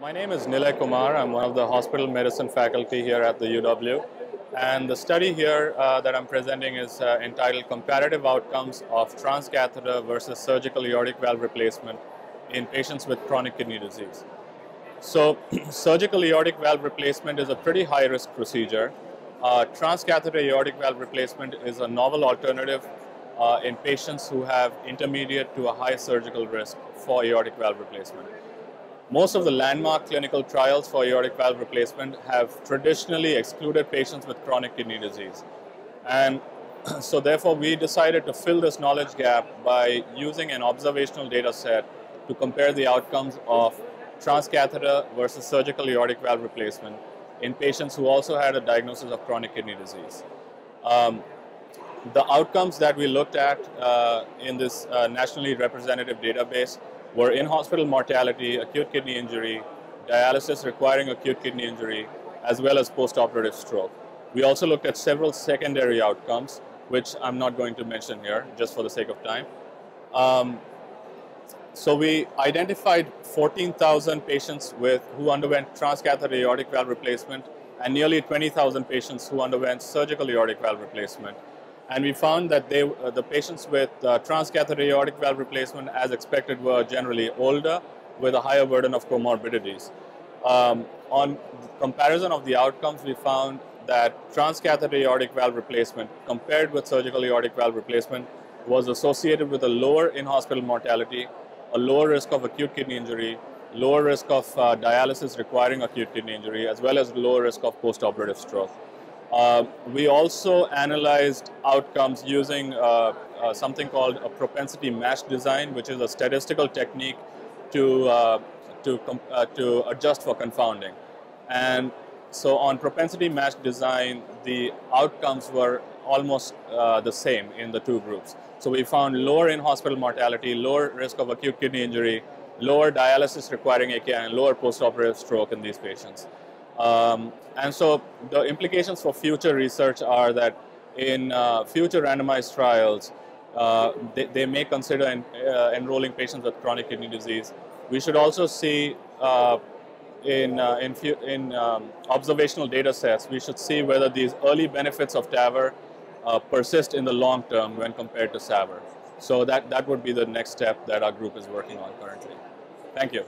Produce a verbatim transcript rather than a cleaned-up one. My name is Nilay Kumar. I'm one of the hospital medicine faculty here at the U W. And the study here uh, that I'm presenting is uh, entitled Comparative Outcomes of Transcatheter versus Surgical Aortic Valve Replacement in Patients with Chronic Kidney Disease. So surgical aortic valve replacement is a pretty high-risk procedure. Uh, transcatheter aortic valve replacement is a novel alternative uh, in patients who have intermediate to a high surgical risk for aortic valve replacement. Most of the landmark clinical trials for aortic valve replacement have traditionally excluded patients with chronic kidney disease. And so therefore, we decided to fill this knowledge gap by using an observational data set to compare the outcomes of transcatheter versus surgical aortic valve replacement in patients who also had a diagnosis of chronic kidney disease. Um, the outcomes that we looked at uh, in this uh, nationally representative database were in-hospital mortality, acute kidney injury, dialysis requiring acute kidney injury, as well as post-operative stroke. We also looked at several secondary outcomes, which I'm not going to mention here, just for the sake of time. Um, so we identified fourteen thousand patients with, who underwent transcatheter aortic valve replacement and nearly twenty thousand patients who underwent surgical aortic valve replacement. And we found that they, uh, the patients with uh, transcatheter aortic valve replacement, as expected, were generally older with a higher burden of comorbidities. Um, on comparison of the outcomes, we found that transcatheter aortic valve replacement compared with surgical aortic valve replacement was associated with a lower in-hospital mortality, a lower risk of acute kidney injury, lower risk of uh, dialysis requiring acute kidney injury, as well as lower risk of post-operative stroke. Uh, we also analyzed outcomes using uh, uh, something called a propensity match design, which is a statistical technique to, uh, to, uh, to adjust for confounding. And so on propensity match design, the outcomes were almost uh, the same in the two groups. So we found lower in-hospital mortality, lower risk of acute kidney injury, lower dialysis requiring A K I, and lower post-operative stroke in these patients. Um, and so the implications for future research are that in uh, future randomized trials, uh, they, they may consider en uh, enrolling patients with chronic kidney disease. We should also see uh, in, uh, in, in um, observational data sets, we should see whether these early benefits of T A V R uh, persist in the long term when compared to S A V R. So that, that would be the next step that our group is working on currently. Thank you.